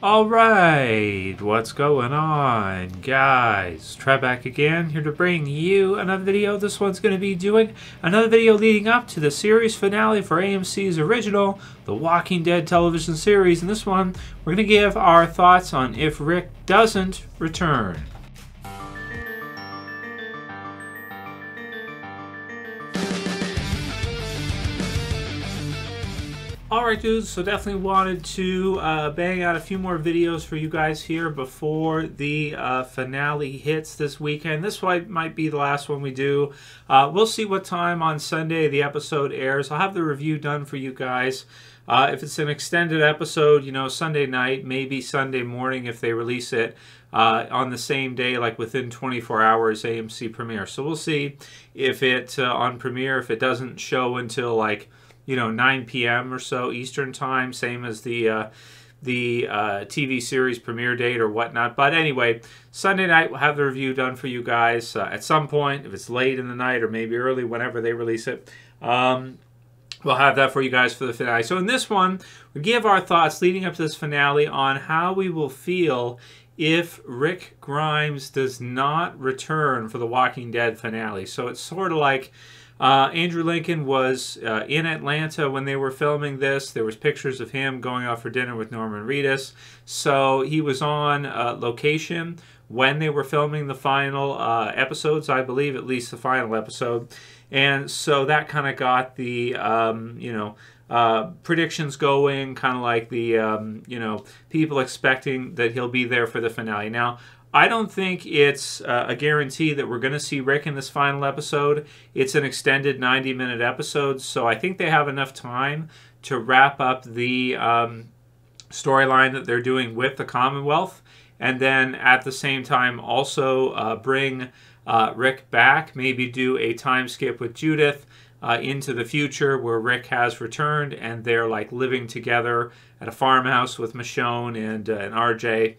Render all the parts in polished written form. Alright, what's going on, guys? Try back again, here to bring you another video. This one's going to be doing another video leading up to the series finale for AMC's original The Walking Dead television series. In this one, we're going to give our thoughts on if Rick doesn't return. Alright dudes, so definitely wanted to bang out a few more videos for you guys here before the finale hits this weekend. This one might be the last one we do. We'll see what time on Sunday the episode airs. I'll have the review done for you guys. If it's an extended episode, you know, Sunday night, maybe Sunday morning if they release it on the same day, like within 24 hours AMC premiere. So we'll see if it on premiere, if it doesn't show until like, you know, 9 p.m. or so Eastern time, same as the TV series premiere date or whatnot. But anyway, Sunday night we'll have the review done for you guys at some point. If it's late in the night or maybe early, whenever they release it, we'll have that for you guys for the finale. So in this one, we give our thoughts leading up to this finale on how we will feel if Rick Grimes does not return for the Walking Dead finale. So it's sort of like Andrew Lincoln was in Atlanta when they were filming this. There was pictures of him going out for dinner with Norman Reedus. So he was on location when they were filming the final episodes, I believe, at least the final episode. And so that kind of got the, you know, predictions going, kind of like the, you know, people expecting that he'll be there for the finale. Now, I don't think it's a guarantee that we're going to see Rick in this final episode. It's an extended 90-minute episode, so I think they have enough time to wrap up the storyline that they're doing with the Commonwealth, and then at the same time also bring Rick back, maybe do a time skip with Judith into the future where Rick has returned and they're like living together at a farmhouse with Michonne and RJ.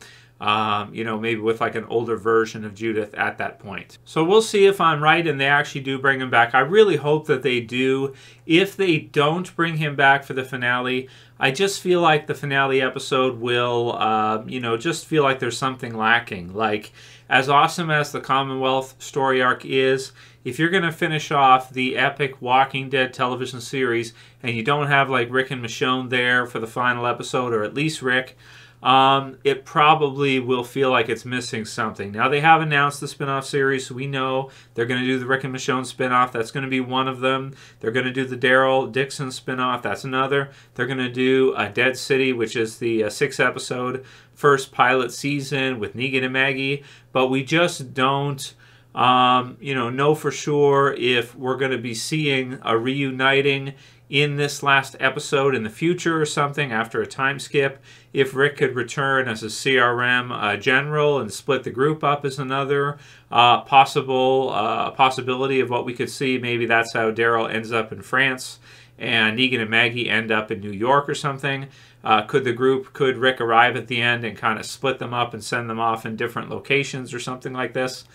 You know, maybe with like an older version of Judith at that point. So we'll see if I'm right and they actually do bring him back. I really hope that they do. If they don't bring him back for the finale, I just feel like the finale episode will, you know, just feel like there's something lacking. Like, as awesome as the Commonwealth story arc is, if you're going to finish off the epic Walking Dead television series and you don't have like Rick and Michonne there for the final episode, or at least Rick, it probably will feel like it's missing something. Now, they have announced the spinoff series, so we know they're going to do the Rick and Michonne spinoff. That's going to be one of them. They're going to do the Daryl Dixon spinoff. That's another. They're going to do Dead City, which is the 6-episode first pilot season with Negan and Maggie. But we just don't, you know for sure if we're going to be seeing a reuniting in this last episode in the future or something after a time skip. If Rick could return as a CRM general and split the group up is another possibility of what we could see. Maybe that's how Daryl ends up in France and Negan and Maggie end up in New York or something. Could Rick arrive at the end and kind of split them up and send them off in different locations or something like this?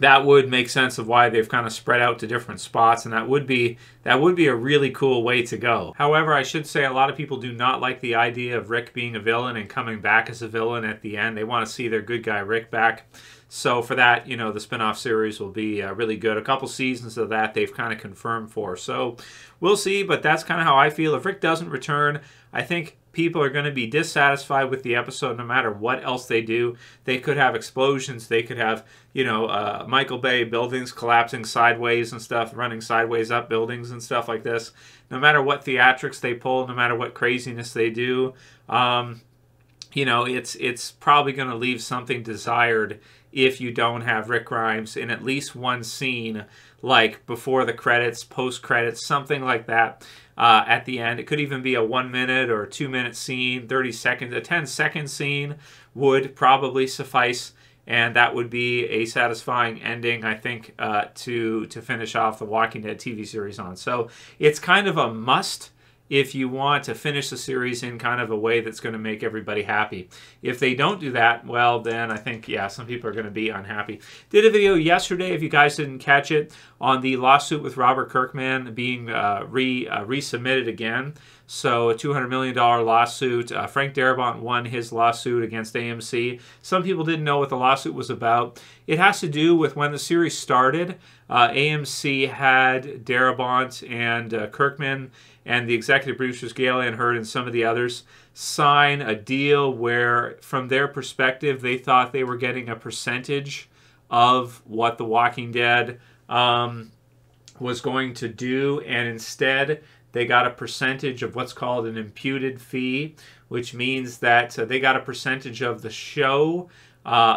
That would make sense of why they've kind of spread out to different spots, and that would be a really cool way to go. However, I should say a lot of people do not like the idea of Rick being a villain and coming back as a villain at the end. They want to see their good guy Rick back. So for that, you know, the spinoff series will be really good. A couple seasons of that they've kind of confirmed for. So we'll see, but that's kind of how I feel. If Rick doesn't return, I think people are going to be dissatisfied with the episode no matter what else they do. They could have explosions. They could have, you know, Michael Bay buildings collapsing sideways and stuff, running sideways up buildings and stuff like this. No matter what theatrics they pull, no matter what craziness they do, you know, it's probably going to leave something desired if you don't have Rick Grimes in at least one scene, like before the credits, post-credits, something like that at the end. It could even be a 1-minute or a 2-minute scene, 30 seconds, a 10-second scene would probably suffice, and that would be a satisfying ending, I think, to finish off the Walking Dead TV series on. So it's kind of a must if you want to finish the series in kind of a way that's going to make everybody happy. If they don't do that, well, then I think, yeah, some people are going to be unhappy. Did a video yesterday, if you guys didn't catch it, on the lawsuit with Robert Kirkman being resubmitted again. So a $200 million lawsuit. Frank Darabont won his lawsuit against AMC. Some people didn't know what the lawsuit was about. It has to do with when the series started. AMC had Darabont and Kirkman and the executive producers Gale Anne Hurd and some of the others sign a deal where, from their perspective, they thought they were getting a percentage of what The Walking Dead was going to do, and instead they got a percentage of what's called an imputed fee, which means that they got a percentage of the show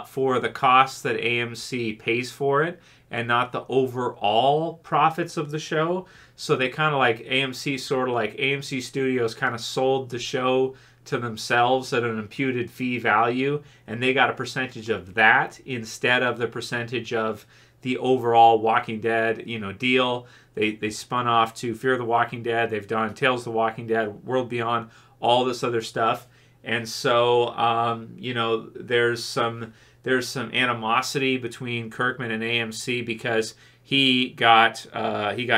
for the costs that AMC pays for it and not the overall profits of the show. So they kind of like AMC, sort of like AMC Studios kind of sold the show to themselves at an imputed fee value, and they got a percentage of that instead of the percentage of the overall Walking Dead, you know, deal. They spun off to Fear the Walking Dead. They've done Tales of the Walking Dead, World Beyond, all this other stuff. And so, you know, there's some animosity between Kirkman and AMC because he got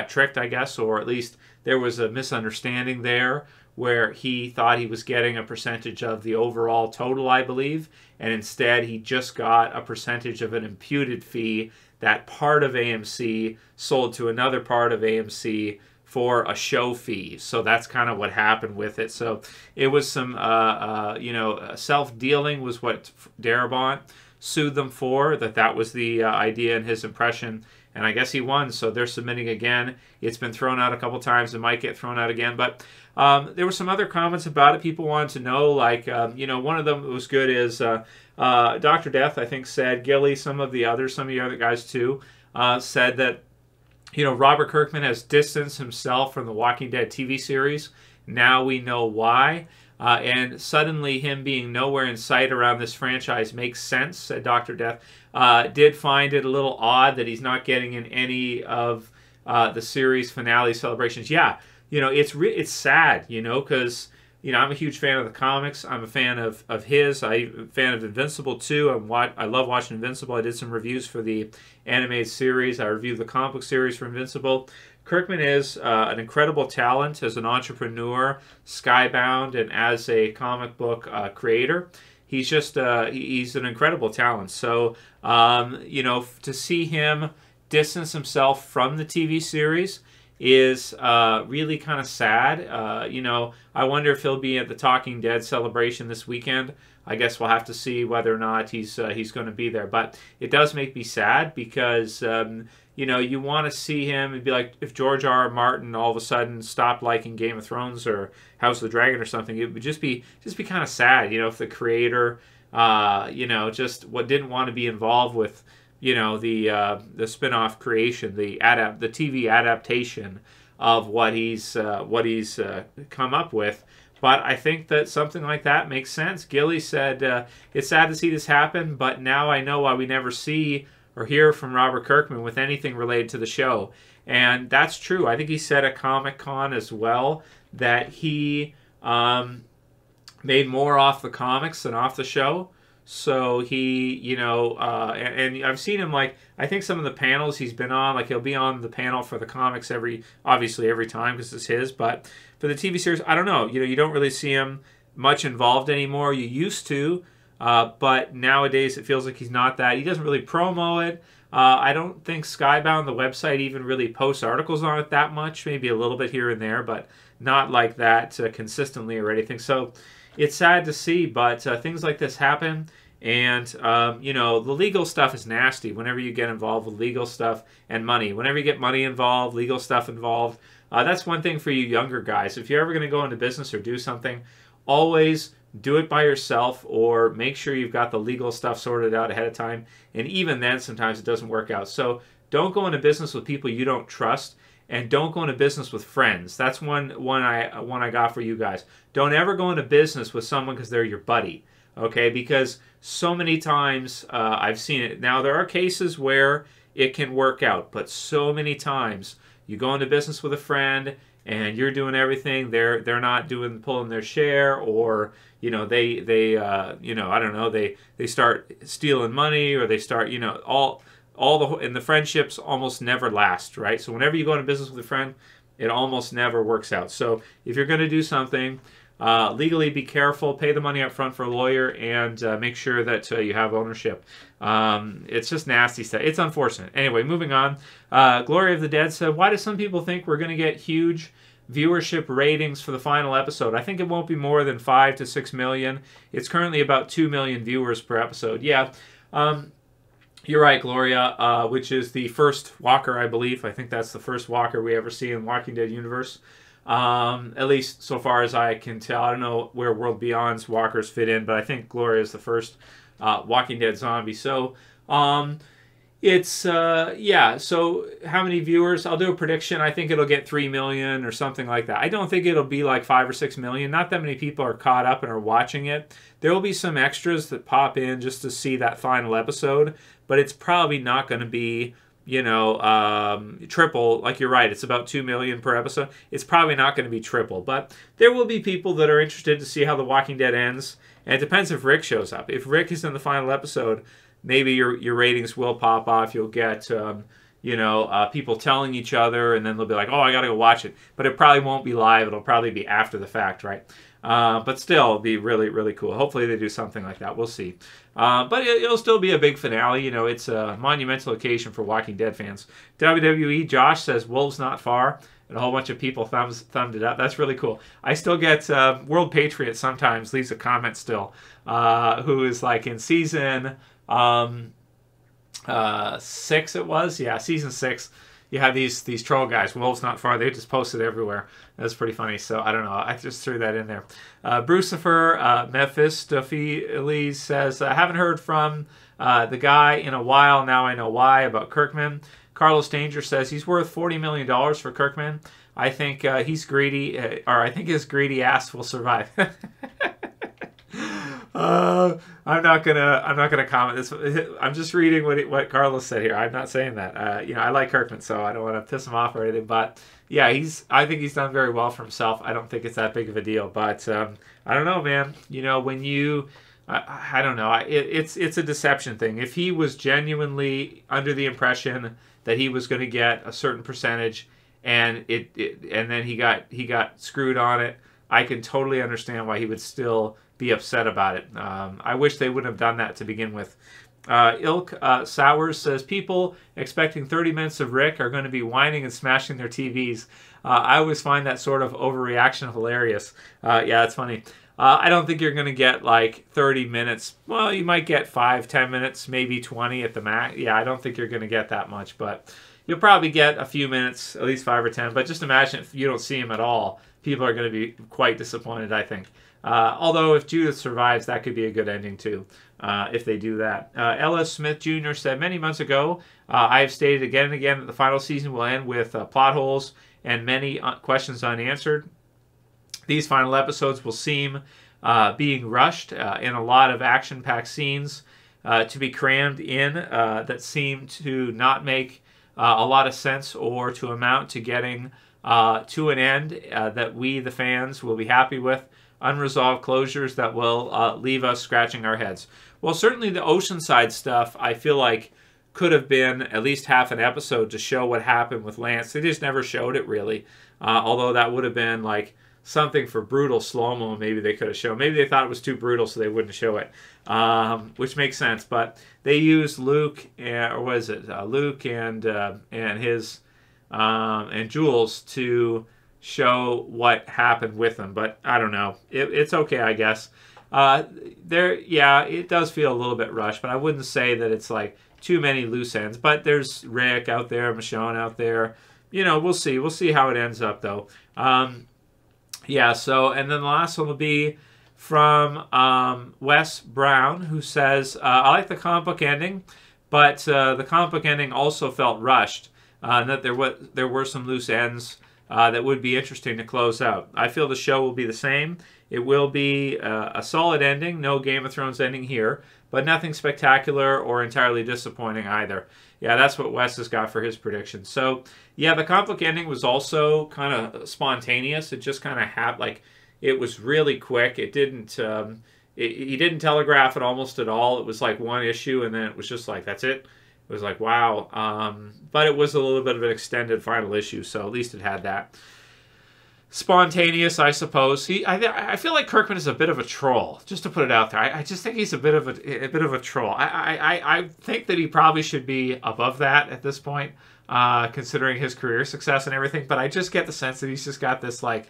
tricked, I guess, or at least there was a misunderstanding there where he thought he was getting a percentage of the overall total, I believe, and instead he just got a percentage of an imputed fee that part of AMC sold to another part of AMC for a show fee. So that's kind of what happened with it. So it was some, you know, self-dealing was what Darabont sued them for, that was the idea and his impression. And I guess he won, so they're submitting again. It's been thrown out a couple times. It might get thrown out again. But there were some other comments about it. People wanted to know, like, you know, one of them that was good is Dr. Death, I think, said, Gilly, some of the other guys, too, said that, you know, Robert Kirkman has distanced himself from the Walking Dead TV series. Now we know why. And suddenly him being nowhere in sight around this franchise makes sense, said Dr. Death. Did find it a little odd that he's not getting in any of the series finale celebrations. Yeah, you know, it's sad, you know, because, you know, I'm a huge fan of the comics. I'm a fan of his. I'm a fan of Invincible, too. I love watching Invincible. I did some reviews for the animated series. I reviewed the comic book series for Invincible. Kirkman is an incredible talent as an entrepreneur, Skybound, and as a comic book creator. He's just, he's an incredible talent. So, you know, to see him distance himself from the TV series is really kind of sad. You know, I wonder if he'll be at the Talking Dead celebration this weekend. I guess we'll have to see whether or not he's going to be there. But it does make me sad because, you know, you want to see him and be like, if George R. R. Martin all of a sudden stopped liking Game of Thrones or House of the Dragon or something, it would just be kind of sad, you know, if the creator, you know, just didn't want to be involved with, you know, the spinoff creation, the TV adaptation of what he's come up with. But I think that something like that makes sense. Gilly said, it's sad to see this happen, but now I know why we never see or hear from Robert Kirkman with anything related to the show. And that's true. I think he said at Comic-Con as well that he made more off the comics than off the show. So he, you know, and I've seen him, like, I think some of the panels he's been on, like he'll be on the panel for the comics obviously every time because it's his, but for the TV series, I don't know, you know, you don't really see him much involved anymore. You used to, but nowadays it feels like he's not that. He doesn't really promo it. I don't think Skybound, the website, even really posts articles on it that much, maybe a little bit here and there, but not like that consistently or anything. So it's sad to see, but things like this happen, and, you know, the legal stuff is nasty whenever you get involved with legal stuff and money. Whenever you get money involved, legal stuff involved, that's one thing for you younger guys. If you're ever going to go into business or do something, always do it by yourself or make sure you've got the legal stuff sorted out ahead of time, and even then sometimes it doesn't work out. So don't go into business with people you don't trust. And don't go into business with friends. That's one I got for you guys. Don't ever go into business with someone because they're your buddy, okay? Because so many times I've seen it. Now, there are cases where it can work out, but so many times you go into business with a friend and you're doing everything. They're not pulling their share, or, you know, they you know, I don't know, they start stealing money, or they start, you know, all. And the friendships almost never last, right? So whenever you go into business with a friend, It almost never works out. So if you're going to do something, legally be careful, pay the money up front for a lawyer, and make sure that you have ownership. It's just nasty stuff. It's unfortunate. Anyway, moving on. Glory of the Dead said, why do some people think we're going to get huge viewership ratings for the final episode? I think it won't be more than 5 to 6 million. It's currently about 2 million viewers per episode. Yeah, you're right, Gloria, which is the first walker, I believe. I think that's the first walker we ever see in Walking Dead universe. At least so far as I can tell. I don't know where World Beyond's walkers fit in, but I think Gloria is the first Walking Dead zombie. So, it's, yeah, so how many viewers? I'll do a prediction. I think it'll get 3 million or something like that. I don't think it'll be like 5 or 6 million. Not that many people are caught up and are watching it. There will be some extras that pop in just to see that final episode, but it's probably not going to be, you know, triple. Like, you're right, it's about 2 million per episode. It's probably not going to be triple, but there will be people that are interested to see how The Walking Dead ends, and it depends if Rick shows up. If Rick is in the final episode, maybe your ratings will pop off. You'll get, you know, people telling each other, and then they'll be like, oh, I got to go watch it. But it probably won't be live. It'll probably be after the fact, right? But still, it'll be really, really cool. Hopefully they do something like that. We'll see. But it'll still be a big finale. You know, it's a monumental occasion for Walking Dead fans. WWE Josh says, Wolves Not Far. And a whole bunch of people thumbed it up. That's really cool. I still get World Patriot sometimes leaves a comment still, who is like in season 6 it was. Yeah, season 6. You have these troll guys, Wolves Not Far. They just posted everywhere. That's pretty funny. So I don't know. I just threw that in there. Brucifer Mephistopheles says, I haven't heard from the guy in a while. Now I know why about Kirkman. Carlos Danger says he's worth $40 million for Kirkman. I think he's greedy, or I think his greedy ass will survive. I'm not gonna comment this. I'm just reading what Carlos said here. I'm not saying that. You know, I like Kirkman, so I don't want to piss him off or anything. But yeah, I think he's done very well for himself. I don't think it's that big of a deal. But I don't know, man. You know, when you, I don't know. It's a deception thing. If he was genuinely under the impression that he was going to get a certain percentage, and and then he got screwed on it, I can totally understand why he would still be upset about it. I wish they wouldn't have done that to begin with. Ilk Sowers says, people expecting 30 minutes of Rick are going to be whining and smashing their TVs. I always find that sort of overreaction hilarious. Yeah, that's funny. I don't think you're going to get like 30 minutes. Well, you might get 5, 10 minutes, maybe 20 at the max. Yeah, I don't think you're going to get that much, but you'll probably get a few minutes, at least 5 or 10. But just imagine if you don't see him at all. People are going to be quite disappointed, I think. Although if Judith survives, that could be a good ending too, if they do that. Ellis Smith Jr. said, many months ago, I have stated again and again that the final season will end with plot holes and many questions unanswered. These final episodes will seem being rushed, and a lot of action-packed scenes to be crammed in that seem to not make a lot of sense or to amount to getting to an end that we, the fans, will be happy with. Unresolved closures that will leave us scratching our heads. Well, certainly the Oceanside stuff, I feel like, could have been at least half an episode to show what happened with Lance. They just never showed it, really. Although that would have been, like, something for brutal slow-mo maybe they could have shown. Maybe they thought it was too brutal, so they wouldn't show it, which makes sense. But they used Luke, and, or what is it, Luke and his, and Jules to show what happened with them, but I don't know. It's okay, I guess. Yeah, it does feel a little bit rushed, but I wouldn't say that it's like too many loose ends. But there's Rick out there, Michonne out there. You know, we'll see. We'll see how it ends up, though. Yeah, so, and then the last one will be from Wes Brown, who says, I like the comic book ending, but the comic book ending also felt rushed, and that there were some loose ends that would be interesting to close out. I feel the show will be the same. It will be a solid ending, no Game of Thrones ending here, but nothing spectacular or entirely disappointing either. Yeah, that's what Wes has got for his prediction. So, yeah, the conflict ending was also kind of spontaneous. It just kind of happened. Like, it was really quick. It didn't, he didn't telegraph it almost at all. It was like one issue, and then it was just like, that's it. It was like, wow. But it was a little bit of an extended final issue, so at least it had that. Spontaneous, I suppose. I feel like Kirkman is a bit of a troll, just to put it out there. I just think he's a bit of a troll. I think that he probably should be above that at this point, considering his career success and everything. But I just get the sense that he's just got this, like,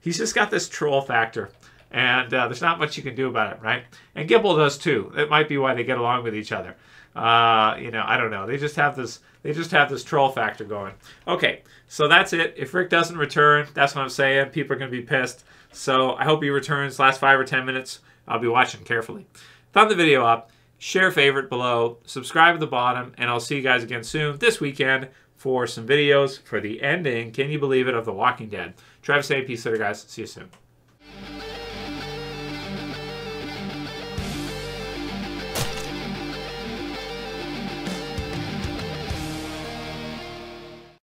he's just got this troll factor. And there's not much you can do about it, right? And Gimple does too. That might be why they get along with each other. You know, I don't know. They just have this troll factor going. Okay, so that's it. If Rick doesn't return, that's what I'm saying. People are going to be pissed. So I hope he returns. Last 5 or 10 minutes, I'll be watching carefully. Thumb the video up, share favorite below, subscribe at the bottom, and I'll see you guys again soon this weekend for some videos for the ending, can you believe it, of The Walking Dead. Travis A. Peace, later guys. See you soon.